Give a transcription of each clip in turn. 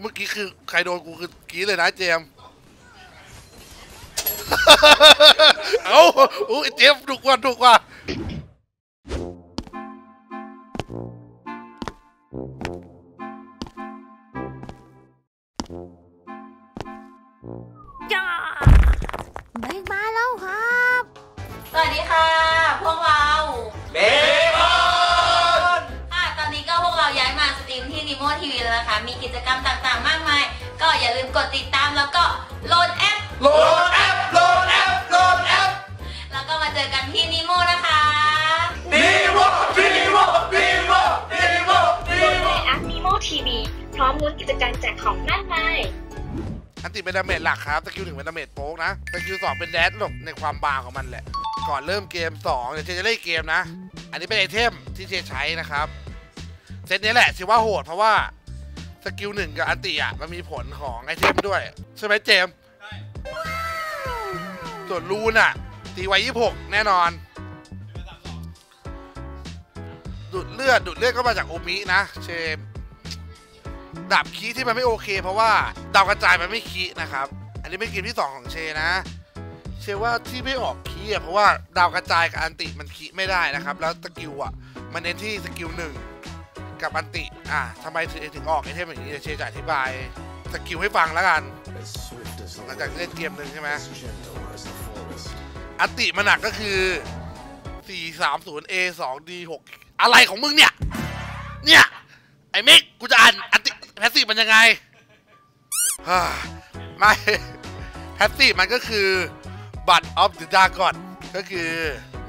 เมื่อกี้คือใครโดนกูคือกี้เลยนะเจมเอ้าอู้เจมถูกกว่าเบรกมาแล้วครับสวัสดีค่ะพวกเราเบรกบอลค่ะตอนนี้ก็พวกเราย้ายมาสตรีมที่ Nimo TV แล้วนะคะมีกิจกรรมต่างๆมากมายก็อย่าลืมกดติดตามแล้วก็โหลดแอปแล้วก็มาเจอกันที่ Nimo นะคะ Nimo แอป Nimo TV พร้อมลุ้นกิจกรรมแจกของมากมายอันติเป็นดาเมจหลักครับสกิล 1เป็นดาเมจโป๊กนะสกิล 2เป็นแดชหลบในความบางของมันแหละก่อนเริ่มเกม2เดี๋ยวเชจะเล่นเกมนะอันนี้เป็นไอเทมที่เชใช้นะครับเซตนี้แหละชื่อว่าโหดเพราะว่าสกิล 1กับอันติอ่ะมันมีผลของไอเทมด้วยใช่ไหมเจมส่วนรูนอ่ะตีไว้26แน่นอนดูดเลือดก็มาจากโอมินะเชมดาบคีที่มันไม่โอเคเพราะว่าดาวกระจายมันไม่คีนะครับอันนี้เป็นเกมที่2ของเชนะเชว่าที่ไม่ออกคีเพราะว่าดาวกระจายกับอันติมันคีไม่ได้นะครับแล้วสกิลอ่ะมันเน้นที่สกิล1กับอันติทำไมถึงออกไอเทมอย่างนี้เชจะอธิบายสกิลให้ฟังแล้วกันหลังจากเล่นเกมหนึ่งใช่ไหมอันติมันหนักก็คือ430A2D6อะไรของมึงเนี่ยไอ้เมกกูจะอ่านอันติแพสซีฟมันยังไงไม่แพสซีฟมันก็คือบัตออฟเดอะดาร์กอนก็คือ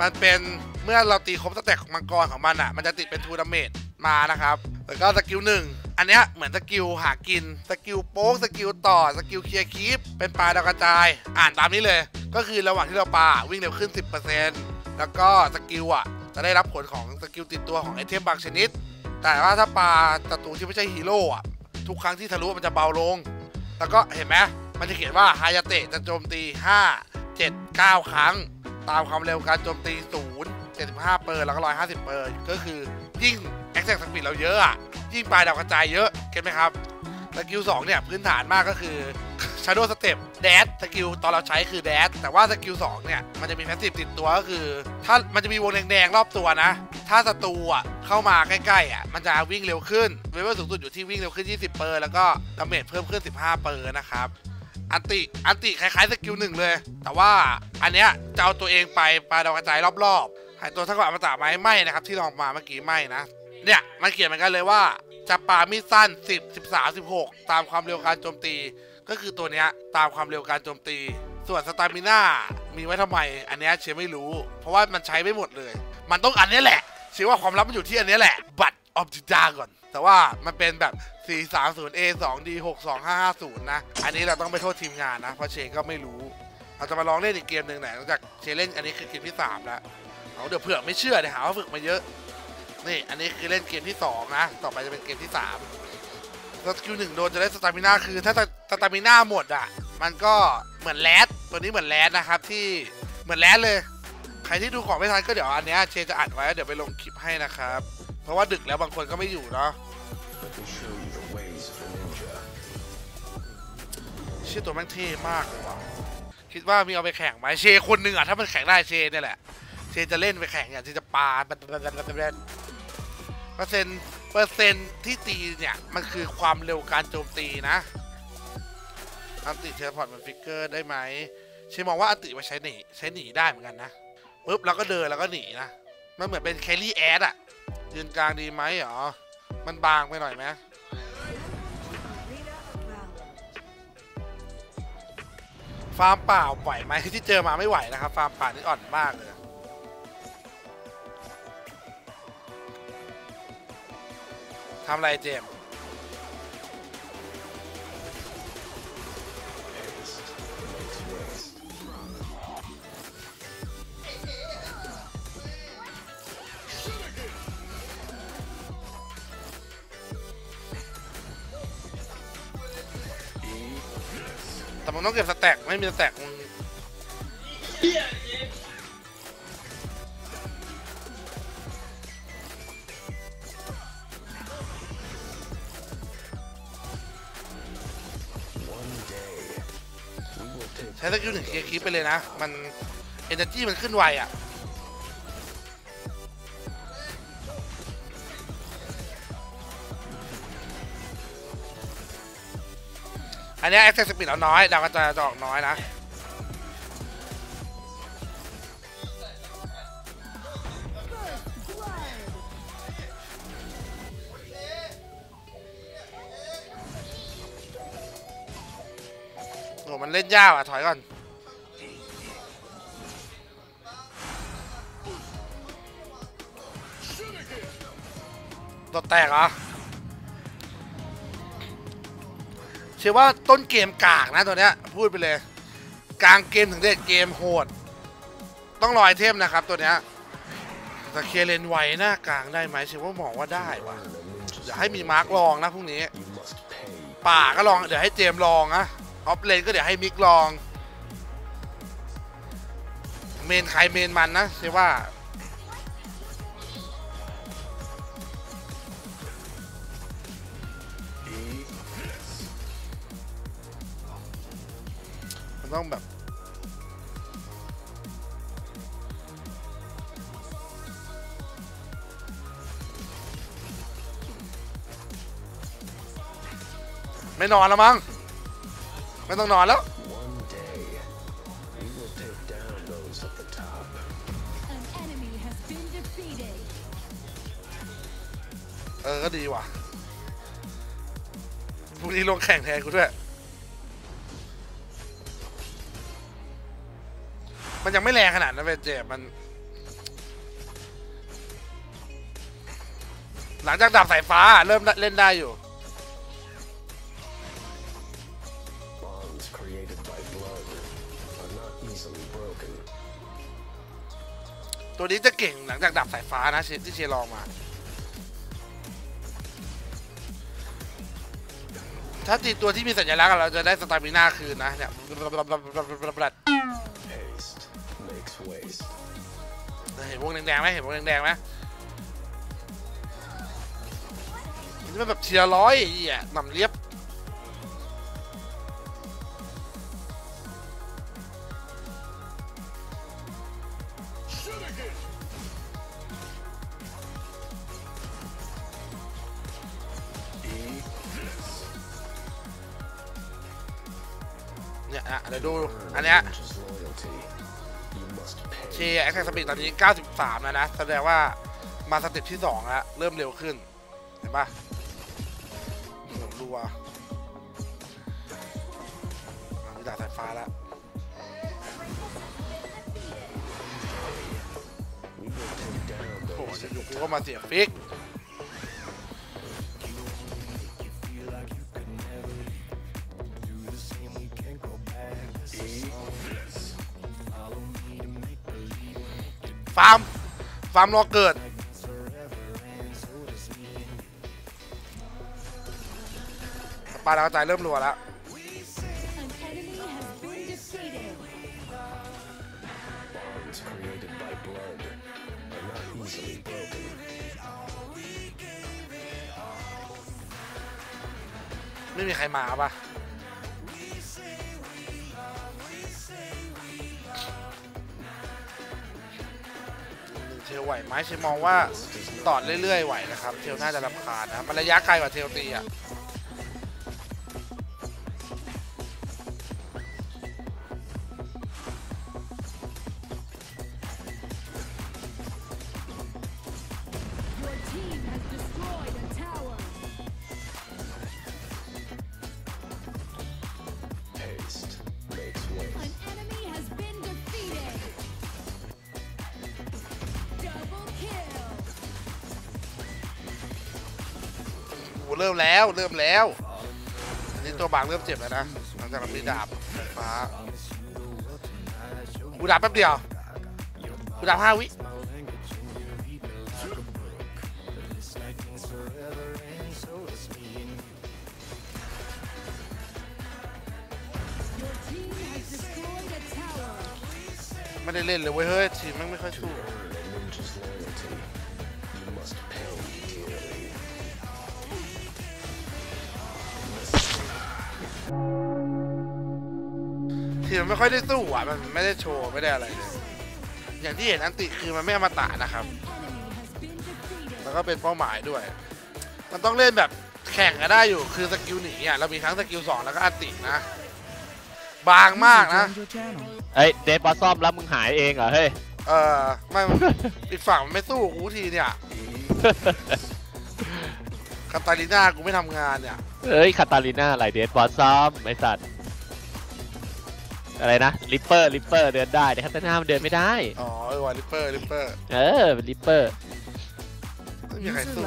มันเป็นเมื่อเราตีครบสเต็กของมังกรของมันอ่ะมันจะติดเป็นทูดาเมจมานะครับแล้วก็สกิล1อันเนี้ยเหมือนสกิลหากินสกิลโป๊กสกิลต่อสกิลเคลียร์คีปเป็นปลาดาวกระจายอ่านตามนี้เลยก็คือระหว่างที่เราปลาวิ่งเร็วขึ้น 10% แล้วก็สกิลอ่ะจะได้รับผลของสกิลติดตัวของไอเทมบางชนิดแต่ว่าถ้าปลาศัตรูที่ไม่ใช่ฮีโร่อ่ะทุกครั้งที่ทะลุมันจะเบาลงแล้วก็เห็นไหมมันจะเขียนว่าฮายาเตะจะโจมตี5-7-9 ครั้งตามความเร็วการโจมตี0.75%แล้วก็150%ก็คือยิ่งแอคแซคสปีดเราเยอะอ่ะยิ่งปลายดาวกระจายเยอะเก็ตไหมครับสกิล2เนี่ยพื้นฐานมากก็คือ Shadow Step แดชสกิลตอนเราใช้คือแดชแต่ว่าสกิล2เนี่ยมันจะมีแพสซีฟติดตัวก็คือถ้ามันจะมีวงแดงๆรอบตัวนะถ้าศัตรูอ่ะเข้ามาใกล้ๆอ่ะมันจะวิ่งเร็วขึ้นเวลสูงสุดอยู่ที่วิ่งเร็วขึ้น20%แล้วก็ดาเมจเพิ่มขึ้น15%นะครับอันติคล้ายๆสกิล1เลยแต่ว่าอันเนี้ยจะเอาตัวเองไปปลายดาวกระจายรอบๆหายตัวถ้าเกิดอมตะมั้ยไม่นะครับที่ลองมาเมื่อกี้ไม่นะเนี่ยมันเขียนเหมือนกันเลยว่าจะปามีดสั้น10, 13, 16ตามความเร็วการโจมตีก็คือตัวเนี้ยตามความเร็วการโจมตีส่วนสตามิน่ามีไว้ทำไมอันเนี้ยเชไม่รู้เพราะว่ามันใช้ไม่หมดเลยมันต้องอันนี้แหละเชว่าความลับมันอยู่ที่อันนี้แหละบัตรออฟจิดาก่อนแต่ว่ามันเป็นแบบ 430A2D62550 นะอันนี้เราต้องไปโทษทีมงานนะเพราะเชก็ไม่รู้เราจะมาลองเล่นอีกเกมหนึ่งไหนหลังจากเชเล่นอันนี้คือเกมที่3แล้วเอาเดี๋ยวเผื่อไม่เชื่อเดี๋ยวหาว่าฝึกมาเยอะนี่อันนี้คือเล่นเกมที่2นะต่อไปจะเป็นเกมที่3สกิล1โดนจะได้สตามิน่าคือถ้าสตามิน่าหมดอ่ะมันก็เหมือนแรดตัวนี้เหมือนแรดนะครับที่เหมือนแรดเลยใครที่ดูของไม่ทันก็เดี๋ยวอันนี้เชจะอัดไว้เดี๋ยวไปลงคลิปให้นะครับเพราะว่าดึกแล้วบางคนก็ไม่อยู่เนาะเชตัวแม่งเท่มากเลยว่ะคิดว่ามีเอาไปแข่งไหมเชคนหนึ่งอ่ะถ้ามันแข่งได้เชเนี่ยแหละเชจะเล่นไปแข่งอย่างที่จะปาเปอร์เซ็นต์ที่ตีเนี่ยมันคือความเร็วการโจมตีนะอันติเทเลพอร์ตมันฟิกเกอร์ได้ไหมเชมองว่าอันติมาใช้หนีได้เหมือนกันนะปึ๊บแล้วก็เดินแล้วก็หนีนะมันเหมือนเป็นแครี่แอดอะยืนกลางดีไหมหรอมันบางไปหน่อยไหมฟาร์มเปล่าไหวไหมที่เจอมาไม่ไหวนะครับฟาร์มป่านี่อ่อนมากเลยทำไรเจมแต่มึงต้องเก็บสแต็กไม่มีสแต็กมึง ใช้สกิลหนึ่งเคลียร์คลิปไปเลยนะมันเอเนอร์จี้มันขึ้นไวอ่ะอันนี้แอคเซสสปีดเราน้อยดาวกระจายจะออกน้อยนะโหมันเล่นยากอ่ะถอยก่อนตัวแตกเหรอเชื่อว่าต้นเกมกากนะตัวเนี้ยพูดไปเลยกลางเกมถึงเด็ดเกมโหดต้องรอไอเทมนะครับตัวเนี้ยแต่เคเลนไวหน้ากลางได้ไหมเชื่อว่ามองว่าได้ว่ะอย่าให้มีมาร์กลองนะพรุ่งนี้ป่าก็ลองเดี๋ยวให้เจมลองนะออฟเลนก็เดี๋ยวให้มิกลองเมนใครเมนมันนะเชื่อว่าต้องแบบไม่นอนแล้วมั้งไม่ต้องนอนแล้วก็ดีว่ะพรุ่งนี้ลงแข่งแทนกูด้วยมันยังไม่แรงขนาดนั้นเจมมันหลังจากดาบสายฟ้าเริ่มเล่นได้อยู่ตัวนี้จะเก่งหลังจากดาบสายฟ้านะที่เชลองมาถ้าตีตัวที่มีสัญลักษณ์เราจะได้สตามิน่าคืนนะเนี่ยเห็นวงแดงๆไหมเห็นวงแดงๆไหมนี่มันแบบเชียร์ร้อยอ่ะหม่ำเรียบเนี่ยอ่ะเดี๋ยวดูอันเนี้ยเชียร์แอคชั่นสปีดตอนนี้93แล้วนะแสดงว่ามาสเต็ปที่2แล้วเริ่มเร็วขึ้นเห็นปะรัวมีดาบสายฟ้าแล้วโอ้โหจะอยู่กูก็มาเสียฟิกฟาร์มรอเกิดปลาดาวกระจายเริ่มรัวแล้วไม่มีใครมาป่ะเทลไหวไหมเชมองว่าตอดเรื่อยๆไหวนะครับเทลน่าจะรำคาญนะมันระยะไกลกว่าเทลตีอ่ะเริ่มแล้วอันนี้ตัวบางเริ่มเจ็บแล้วนะหลังจากเรามีดาบฟ้ากูดาบแป๊บเดียวกูดาบ5 วิไม่ได้เล่นเลยเว้ยเฮ้ยทีมมันไม่ค่อยสู้ คือมันไม่ค่อยได้สู้อ่ะมันไม่ได้โชว์ไม่ได้อะไรเลยอย่างที่เห็นอันติคือมันไม่อมตะนะครับแล้วก็เป็นเป้าหมายด้วยมันต้องเล่นแบบแข่งกันได้อยู่คือสกิลหนีอ่ะเรามีทั้งสกิล2แล้วก็อันตินะบางมากนะไอเดฟบอสซ่อมแล้วมึงหายเองเหรอเฮ้ยไม่อีกฝั่งมันไม่สู้กูทีเนี่ยคาตาลิน่ากูไม่ทำงานเนี่ยเอ้ยคาตาลิน่าอะไรเดฟบอสซ่อมไอสัตว์อะไรนะลิปเปอร์เดินได้แต่คาตาลิน่ามันเดินไม่ได้อ๋อไอวายลิปเปอร์ลิปเปอร์ไม่มีใครสู้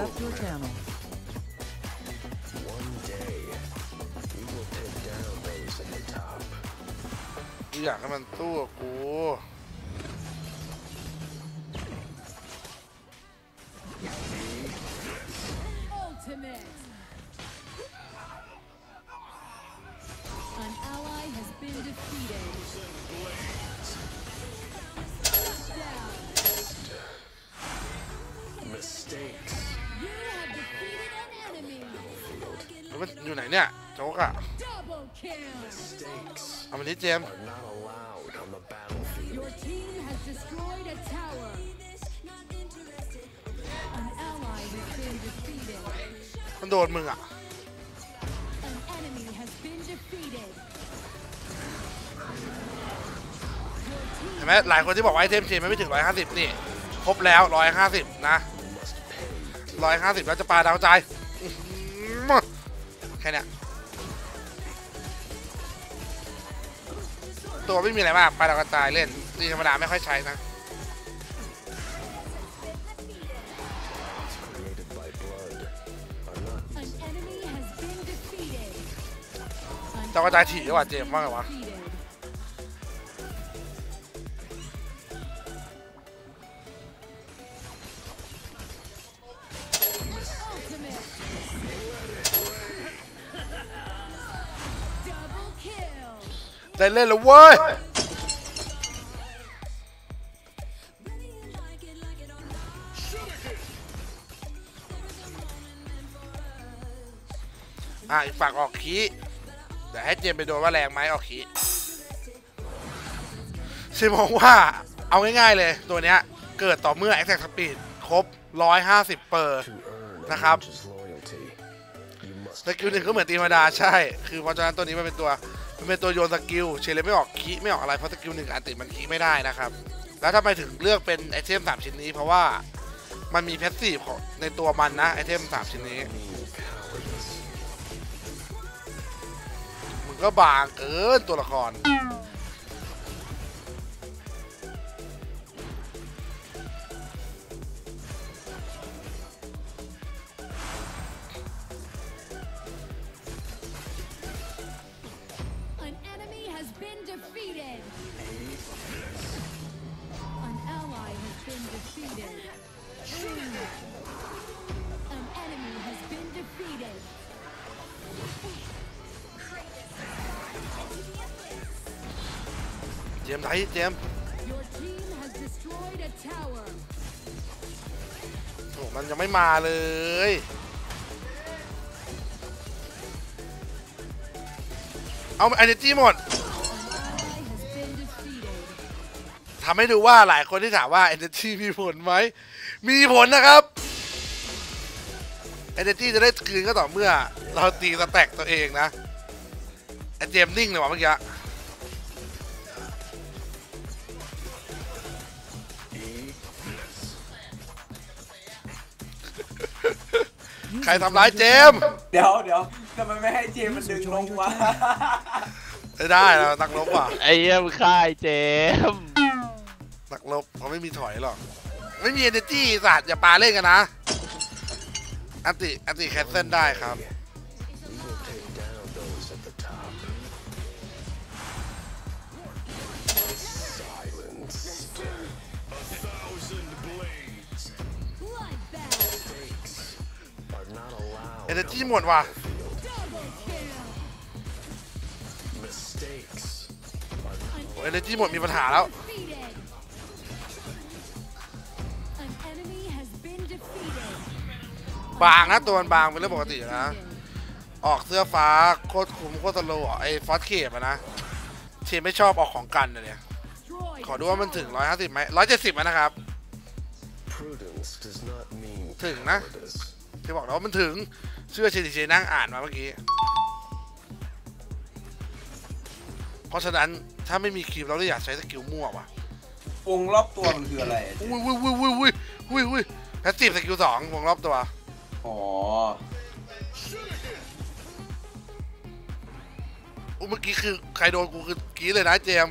อยากให้มันตู้กูมันอยู่ไหนเนี่ยโจ๊กอะเอามาดิเจมมันโดนมึงอ่ะเห็นไหมหลายคนที่บอกว่าไอเทมเชนไม่ถึง150นี่ครบแล้ว150นะ150แล้วจะปาดาวใจแค่นี้ตัวไม่มีอะไรมากปาดาวกระจายเล่นตีธรรมดาไม่ค่อยใช้นะดาวกระจายถี่ว่ะเจมส์ว่าไงวะได้เล่นแล้วเว้ยอีกฝั่งออกขีเดี๋ยวให้เจมไปโดนว่าแรงไหมออกขีชิมองว่าเอาง่ายๆเลยตัวเนี้ยเกิดต่อเมื่อแอคแท็กสปีดครบ150%นะครับสกิลหนึ่งก็เหมือนตีธรรมดาใช่คือเพราะฉะนั้นตัวนี้มันเป็นตัวโยนสกิลเชลเลไม่ออกคีไม่ออกอะไรเพราะสกิลหนึ่งอันติมันคีไม่ได้นะครับแล้วทำไมถึงเลือกเป็นไอเทม3ชิ้นนี้เพราะว่ามันมีแพสซีฟของในตัวมันนะไอเทม3ชิ้นนี้มันก็บางเกินตัวละครเจมส์ไทยเจมส์โอ้มันยังไม่มาเลยเอาเอเนจีหมดทำให้ดูว่าหลายคนที่ถามว่าเอเนจีมีผลไหมมีผลนะครับเอเนจีจะได้คืนก็ต่อเมื่อเราตีสแต็กตัวเองนะไอเจมส์นิ่งเลยวะเมื่อกี้ใครทำร้ายเจมเดี๋ยวทำไมไม่ให้เจมมันดึงลงวะได้แล้วนักลบว่ะไอ้เยี่ยมค่ายเจมนักลบเขาไม่มีถอยหรอกไม่มีเอเนจีศาสตร์อย่าปาเล่นกันนะอันติแคสเซิลได้ครับเอเนจีหมดว่ะเอเนจีหมดมีปัญหาแล้วบางนะตัวมันบางเป็นเรื่องปกตินะออกเสื้อฟ้าโคตรคุ้มโคตรโลไอ้ฟอสเคปนะ ทีมไม่ชอบออกของกันเนี่ยขอดูว่ามันถึง150ไหม170นะครับถึงนะที่บอกแล้วว่ามันถึงเชื่อชินเจนั่งอ่านมาเมื่อกี้เพราะฉะนั้นถ้าไม่มีคลิปเราเลยอยากใช้สกิลมั่วว่ะวงรอบตัวมันคืออะไรอุ้ยแพสซีฟสกิล2วงรอบตัวอ๋อเมื่อกี้คือใครโดนกูคือกีเลยนะเจม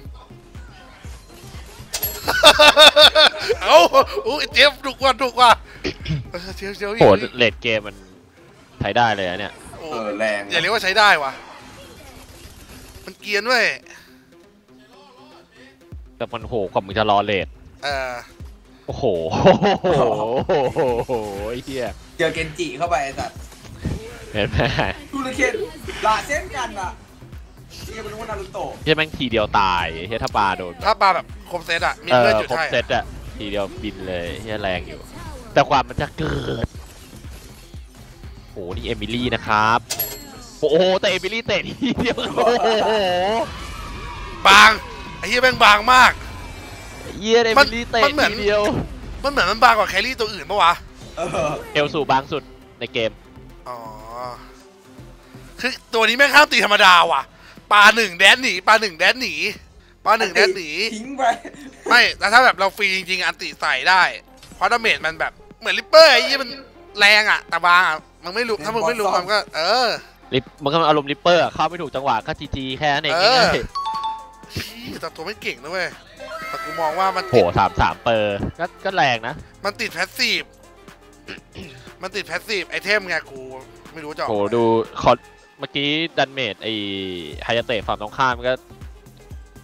เอาอุ้ยเจมดุกว่าโหเลดเกมมันใช้ได้เลยนะเนี่ยแรงอย่าเรียกว่าใช้ได้ว่ะมันเกียนเว้ยแต่มันโหกว่ามึงจะรอเลดโอ้โหไอ้เหี้ยเจอเกนจิเข้าไปไอ้สัสเห็นไหมดูเลยเคนหล่าเส้นกันอ่ะเฮียเป็นว่านารุโตะเฮียแม่งทีเดียวตายเฮียถ้าปลาโดนถ้าปลาแบบครบเซตอ่ะมีเพื่อนจุดให้ครบเซตอ่ะทีเดียวบินเลยเฮียแรงอยู่แต่ความมันจะเกิดโหนี่เอมิลี่นะครับโอ้โหแต่เอมิลี่เตะทีเดียวโอ้โหบางไอ้เฮียแม่งบางมากเฮียเอมิลี่เตะทีเดียวมันเหมือนมันบางกว่าแครี่ตัวอื่นปะวะเอลสู่บางสุดในเกมอ๋อคือตัวนี้แม่งข้ามตีธรรมดาว่ะปลา1แดนหนีทิ้งไปไม่แล้วถ้าแบบเราฟรีจริงๆอันติใส่ได้เพราะดาเมจมันแบบเหมือนริปเปอร์ไอ้ยี่มันแรงอ่ะแต่บางอ่ะมันไม่รู้ถ้ามึงไม่รู้มันก็ริปมันก็อารมณ์ริปเปอร์เข้าไม่ถูกจังหวะก็จีจีแค่นั้นเองแต่ตัวไม่เก่งนะเว้ยแต่กูมองว่ามันโห3-3เปอร์ก็แรงนะมันติดแพสซีฟไอเทมไงกูไม่รู้จะโหดูคอเมื่อกี้ดันเมจไอไฮยาเตะฝั่งตรงข้ามมันก็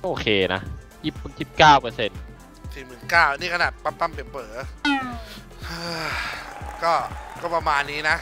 โอเคนะ29%49นี่ขนาดปั๊มเป๋อก็ประมาณนี้นะ